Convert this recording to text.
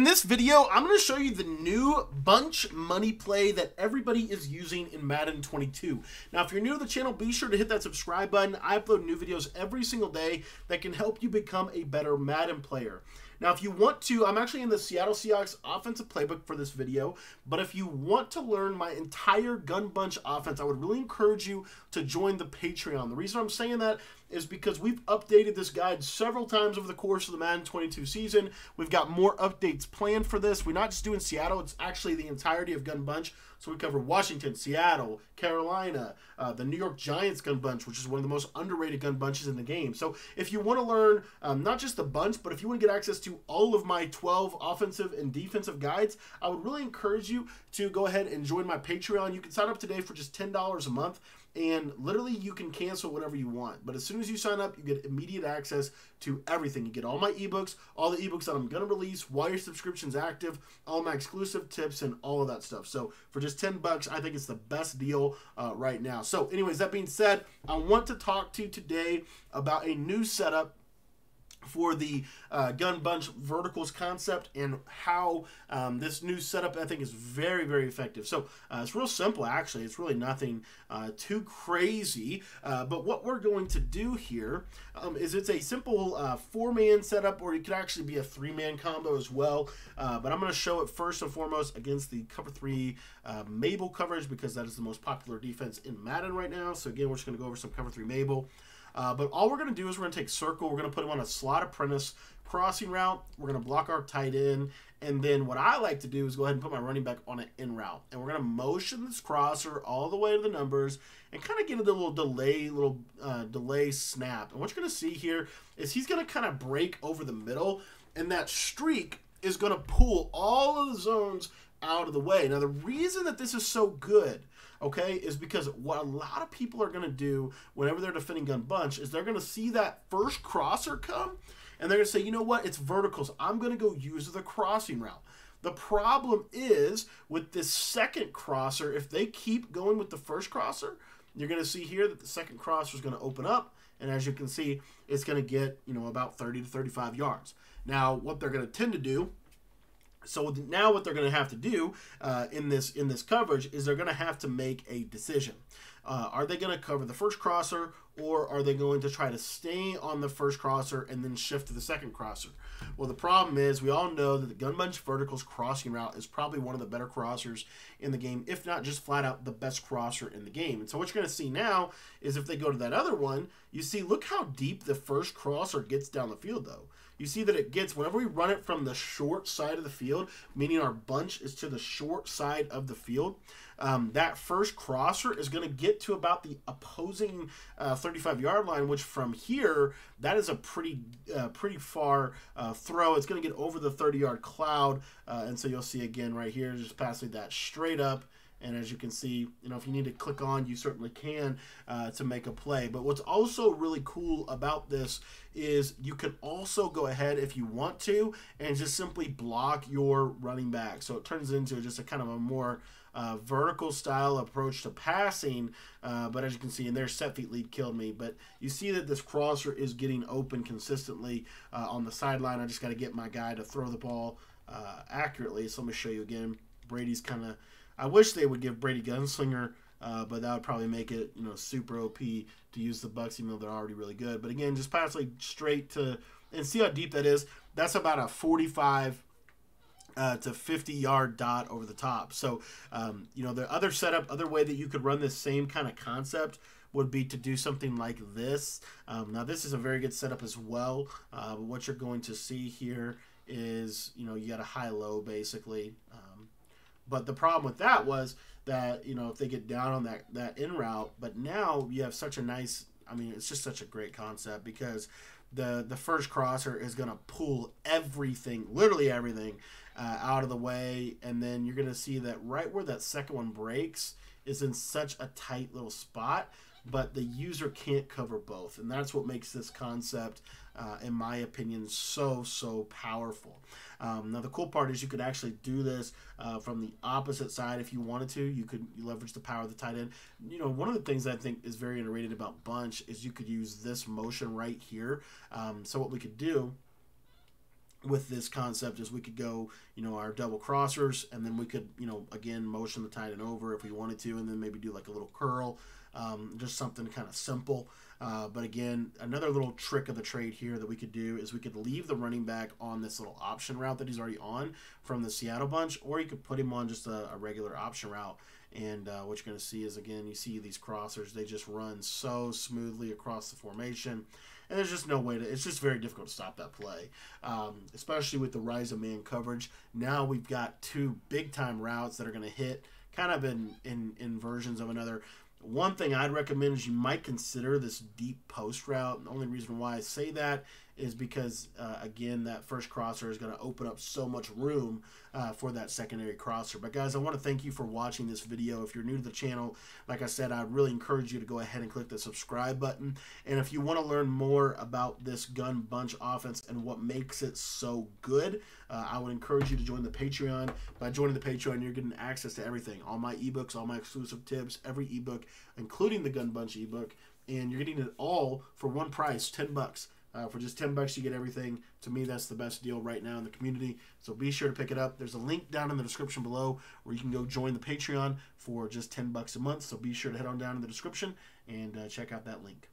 In this video, I'm going to show you the new bunch money play that everybody is using in Madden 22. Now, if you're new to the channel, be sure to hit that subscribe button. I upload new videos every single day that can help you become a better Madden player. Now, if you want to, I'm actually in the Seattle Seahawks offensive playbook for this video, but if you want to learn my entire gun bunch offense, I would really encourage you to join the Patreon. The reason I'm saying that is because we've updated this guide several times over the course of the Madden 22 season. We've got more updates planned for this. We're not just doing Seattle, it's actually the entirety of gun bunch. So we cover Washington, Seattle, Carolina, the New York Giants gun bunch, which is one of the most underrated gun bunches in the game. So if you want to learn not just the bunch, but if you want to get access to all of my 12 offensive and defensive guides, I would really encourage you to go ahead and join my Patreon. You can sign up today for just $10 a month. And literally you can cancel whatever you want, but as soon as you sign up, you get immediate access to everything. You get all my ebooks, all the ebooks that I'm going to release while your subscription's active, all my exclusive tips and all of that stuff. So for just 10 bucks, I think it's the best deal right now. So anyways, that being said, I want to talk to you today about a new setup for the gun bunch verticals concept and how this new setup I think is very, very effective. So it's real simple actually. It's really nothing too crazy. But what we're going to do here is it's a simple four-man setup, or it could actually be a three-man combo as well. But I'm going to show it first and foremost against the cover three Mabel coverage because that is the most popular defense in Madden right now. So again, we're just going to go over some cover three Mabel. But all we're going to do is we're going to take circle, we're going to put him on a slot apprentice crossing route, we're going to block our tight end, and then what I like to do is go ahead and put my running back on an in route, and we're going to motion this crosser all the way to the numbers and kind of get into a little delay snap. And what you're going to see here is he's going to kind of break over the middle, and that streak is going to pull all of the zones out of the way. Now the reason that this is so good, okay, is because what a lot of people are going to do whenever they're defending gun bunch is they're going to see that first crosser come and they're going to say, you know what, it's verticals, I'm going to go use the crossing route. The problem is with this second crosser, if they keep going with the first crosser, you're going to see here that the second crosser is going to open up, and as you can see, it's going to get, you know, about 30 to 35 yards. Now what they're going to tend to do, so now what they're going to have to do in this coverage is they're going to have to make a decision. Are they going to cover the first crosser, or are they going to try to stay on the first crosser and then shift to the second crosser? Well, the problem is we all know that the gun bunch verticals crossing route is probably one of the better crossers in the game, if not just flat out the best crosser in the game. And so what you're going to see now is if they go to that other one, you see, look how deep the first crosser gets down the field though. You see that it gets, whenever we run it from the short side of the field, meaning our bunch is to the short side of the field, that first crosser is going to get to about the opposing 35-yard line, which from here, that is a pretty far throw. It's going to get over the 30-yard cloud, and so you'll see again right here, just passing that straight up. And as you can see, you know, if you need to click on, you certainly can to make a play. But what's also really cool about this is you can also go ahead if you want to and just simply block your running back. So it turns into just a kind of a more vertical style approach to passing. But as you can see in there, set feet lead killed me. But you see that this crosser is getting open consistently on the sideline. I just got to get my guy to throw the ball accurately. So let me show you again. Brady's kind of, I wish they would give Brady Gunslinger, but that would probably make it, you know, super OP to use the Bucs, even though they're already really good. But again, just pass like straight to, and see how deep that is. That's about a 45 to 50-yard dot over the top. So, you know, the other setup, other way that you could run this same kind of concept would be to do something like this. Now, this is a very good setup as well. But what you're going to see here is, you know, you got a high-low basically. But the problem with that was that, you know, if they get down on that in route, but now you have such a nice, I mean, it's just such a great concept because the first crosser is going to pull everything, literally everything, out of the way. And then you're going to see that right where that second one breaks is in such a tight little spot, but the user can't cover both. And that's what makes this concept, in my opinion, so powerful. Now the cool part is you could actually do this from the opposite side if you wanted to. You could leverage the power of the tight end. You know, one of the things I think is very underrated about bunch is you could use this motion right here. So what we could do with this concept is we could go, you know, our double crossers, and then we could, you know, again, motion the tight end over if we wanted to, and then maybe do like a little curl, just something kind of simple. But again, another little trick of the trade here that we could do is we could leave the running back on this little option route that he's already on from the Seattle bunch, or you could put him on just a regular option route. And what you're going to see is, again, you see these crossers, they just run so smoothly across the formation. And there's just no way to, it's just very difficult to stop that play, especially with the rise of man coverage. Now we've got two big-time routes that are going to hit kind of in versions of another. One thing I'd recommend is you might consider this deep post route. And the only reason why I say that is because, again, that first crosser is going to open up so much room for that secondary crosser. But, guys, I want to thank you for watching this video. If you're new to the channel, like I said, I really encourage you to go ahead and click the subscribe button. And if you want to learn more about this gun bunch offense and what makes it so good, I would encourage you to join the Patreon. By joining the Patreon, you're getting access to everything, all my ebooks, all my exclusive tips, every ebook, including the gun bunch ebook, and you're getting it all for one price, $10. For just $10, you get everything. To me, that's the best deal right now in the community, so be sure to pick it up. There's a link down in the description below where you can go join the Patreon for just $10 a month, so be sure to head on down in the description and check out that link.